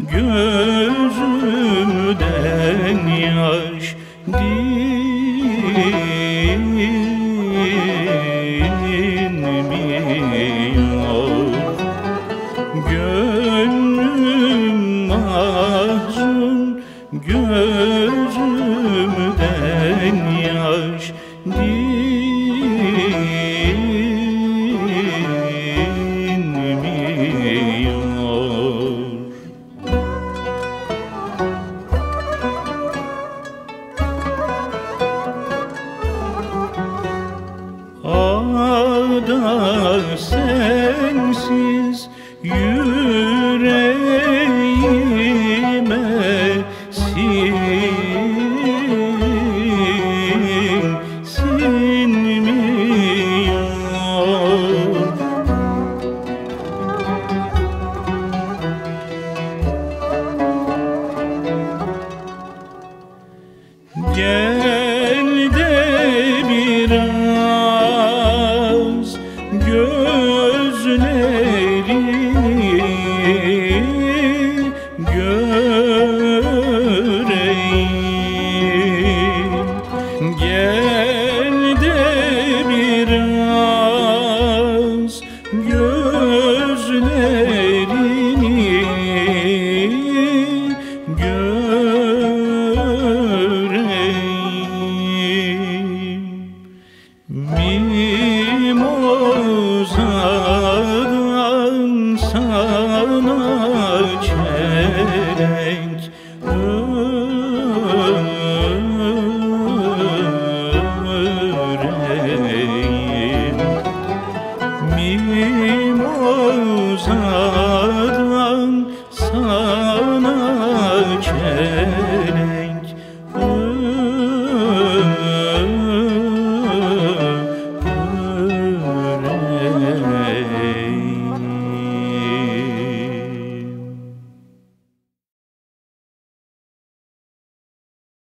gözümden yaş dinmiyor, gönlüm mahzun gözümden.